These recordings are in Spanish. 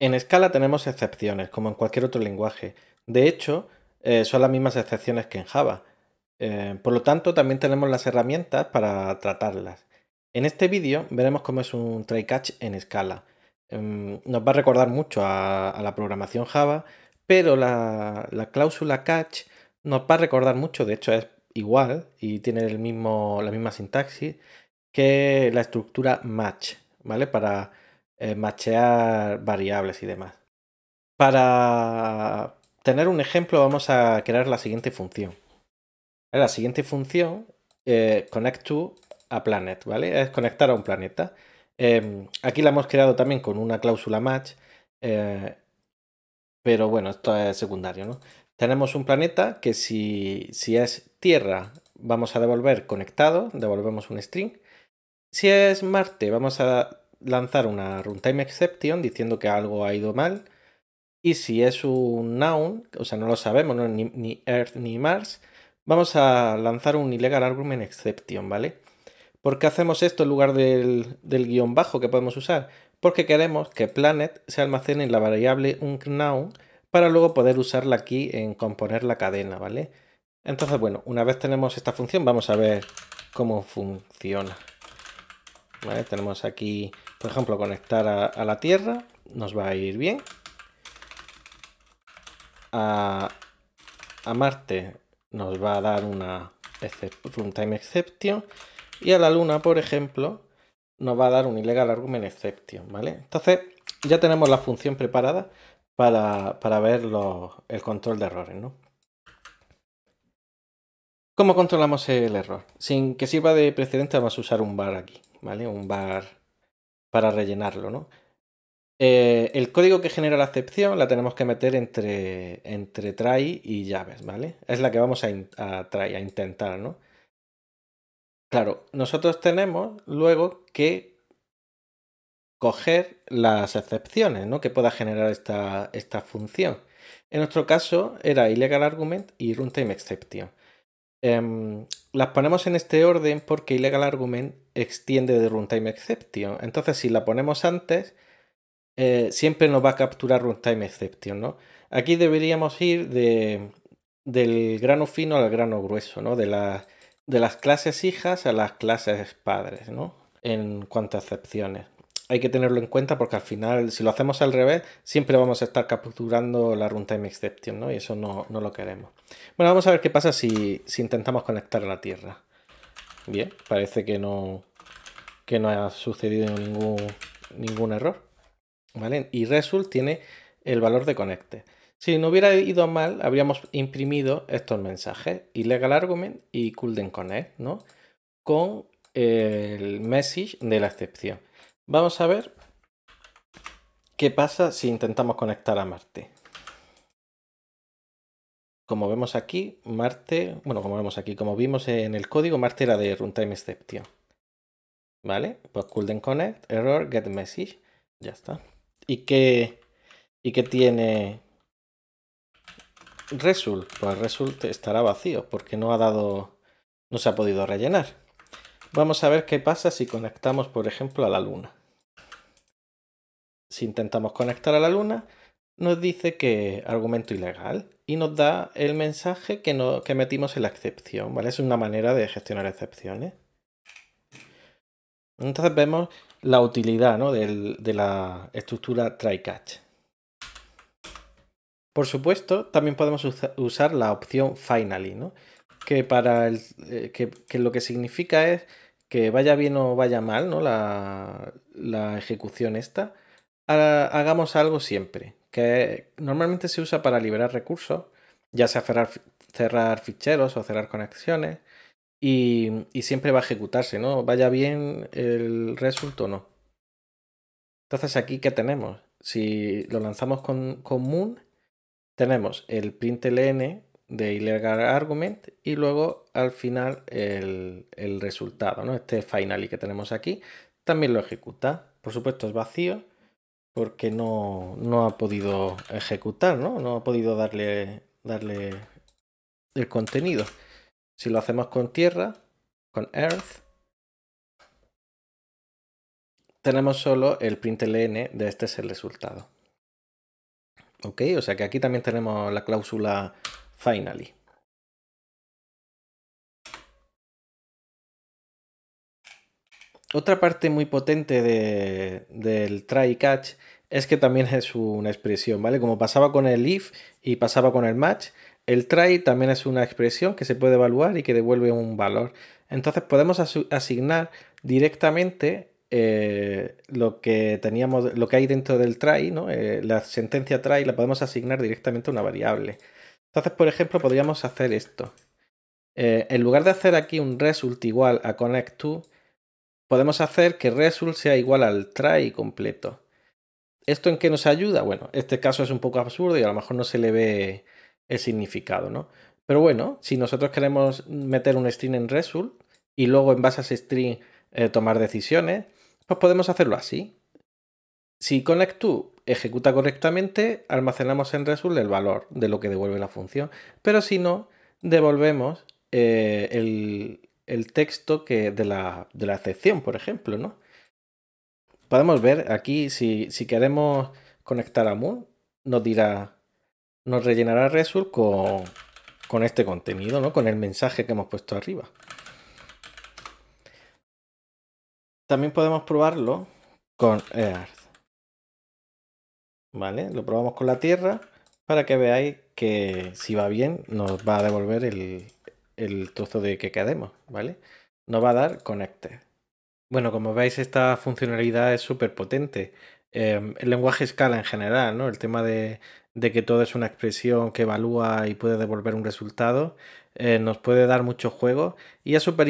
En Scala tenemos excepciones, como en cualquier otro lenguaje. De hecho, son las mismas excepciones que en Java. Por lo tanto, también tenemos las herramientas para tratarlas. En este vídeo veremos cómo es un try-catch en Scala. Nos va a recordar mucho a la programación Java, pero la cláusula catch nos va a recordar mucho, de hecho es igual y tiene la misma sintaxis que la estructura match, ¿vale? Para matchear variables y demás. Para tener un ejemplo vamos a crear la siguiente función. La siguiente función, connect to a planet, ¿vale? Es conectar a un planeta. Aquí la hemos creado también con una cláusula match, pero bueno, esto es secundario, ¿no? Tenemos un planeta que si es Tierra vamos a devolver conectado, devolvemos un string. Si es Marte vamos a lanzar una RuntimeException diciendo que algo ha ido mal. Y si es un noun, o sea, no lo sabemos, ¿no? Ni Earth ni Mars, vamos a lanzar un IllegalArgumentException, ¿vale? ¿Por qué hacemos esto en lugar del guión bajo que podemos usar? Porque queremos que planet se almacene en la variable unNoun para luego poder usarla aquí en componer la cadena, ¿vale? Entonces, bueno, una vez tenemos esta función, vamos a ver cómo funciona. ¿Vale? Tenemos aquí, por ejemplo, conectar a la Tierra, nos va a ir bien. A Marte nos va a dar una RuntimeException. Y a la Luna, por ejemplo, nos va a dar un IllegalArgumentException, ¿vale? Entonces, ya tenemos la función preparada para ver el control de errores, ¿no? ¿Cómo controlamos el error? Sin que sirva de precedente vamos a usar un var aquí, ¿vale? Un var para rellenarlo, ¿no? El código que genera la excepción la tenemos que meter entre try y llaves, ¿vale? Es la que vamos a intentar, ¿no? Claro, nosotros tenemos luego que coger las excepciones, ¿no? Que pueda generar esta función. En nuestro caso era IllegalArgument y RuntimeException. Las ponemos en este orden porque IllegalArgument extiende de RuntimeException. Entonces, si la ponemos antes, siempre nos va a capturar RuntimeException, ¿no? Aquí deberíamos ir del grano fino al grano grueso, ¿no? De las clases hijas a las clases padres, ¿no? En cuanto a excepciones. Hay que tenerlo en cuenta porque al final, si lo hacemos al revés, siempre vamos a estar capturando la RuntimeException, ¿no? Y eso no lo queremos. Bueno, vamos a ver qué pasa si intentamos conectar a la Tierra. Bien, parece que no ha sucedido ningún error, ¿vale? Y result tiene el valor de conecte. Si no hubiera ido mal, habríamos imprimido estos mensajes, IllegalArgument y couldn't connect, ¿no? Con el message de la excepción. Vamos a ver qué pasa si intentamos conectar a Marte. Como vemos aquí, Marte, bueno, como vimos en el código, Marte era de RuntimeException. ¿Vale? Pues couldn't connect, error, get message, ya está. ¿Y qué tiene result? Pues result estará vacío porque no se ha podido rellenar. Vamos a ver qué pasa si conectamos, por ejemplo, a la Luna. Si intentamos conectar a la Luna, nos dice que argumento ilegal y nos da el mensaje que metimos en la excepción, ¿vale? Es una manera de gestionar excepciones. Entonces vemos la utilidad, ¿no? de la estructura try-catch. Por supuesto, también podemos usar la opción finally, ¿no? Que lo que significa es que vaya bien o vaya mal, ¿no? La ejecución esta, hagamos algo siempre, que normalmente se usa para liberar recursos, ya sea cerrar ficheros o cerrar conexiones, y siempre va a ejecutarse, ¿no? Vaya bien el result o no. Entonces aquí, ¿qué tenemos? Si lo lanzamos con Moon, tenemos el println de IllegalArgument y luego al final el resultado, ¿no? Este finally que tenemos aquí también lo ejecuta. Por supuesto es vacío porque no ha podido ejecutar, ¿no? No ha podido darle el contenido. Si lo hacemos con Tierra, con Earth, tenemos solo el println de este es el resultado. ¿Ok? O sea que aquí también tenemos la cláusula finally. Otra parte muy potente del try y catch es que también es una expresión, ¿vale? Como pasaba con el if y pasaba con el match, el try también es una expresión que se puede evaluar y que devuelve un valor. Entonces podemos asignar directamente lo que hay dentro del try, ¿no? La sentencia try la podemos asignar directamente a una variable. Entonces, por ejemplo, podríamos hacer esto. En lugar de hacer aquí un result igual a connect to, podemos hacer que result sea igual al try completo. ¿Esto en qué nos ayuda? Bueno, este caso es un poco absurdo y a lo mejor no se le ve el significado, ¿no? Pero bueno, si nosotros queremos meter un string en result y luego en base a ese string tomar decisiones, pues podemos hacerlo así. Si connect2 ejecuta correctamente, almacenamos en result el valor de lo que devuelve la función, pero si no, devolvemos el texto de la excepción, por ejemplo, ¿no? Podemos ver aquí, si queremos conectar a Moon, nos rellenará result con este contenido, ¿no? Con el mensaje que hemos puesto arriba. También podemos probarlo con Earth. ¿Vale? Lo probamos con la Tierra para que veáis que si va bien nos va a devolver el trozo de que queremos, ¿vale? Nos va a dar connected. Bueno, como veis, esta funcionalidad es súper potente. El lenguaje Scala en general, ¿no? El tema de que todo es una expresión que evalúa y puede devolver un resultado, nos puede dar mucho juego y es súper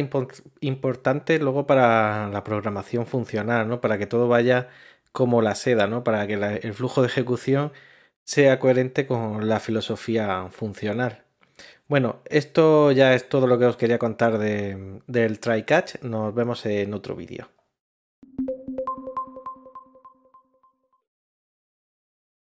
importante luego para la programación funcional, ¿no? Para que todo vaya como la seda, ¿no? Para que el flujo de ejecución sea coherente con la filosofía funcional. Bueno, esto ya es todo lo que os quería contar del try catch. Nos vemos en otro vídeo.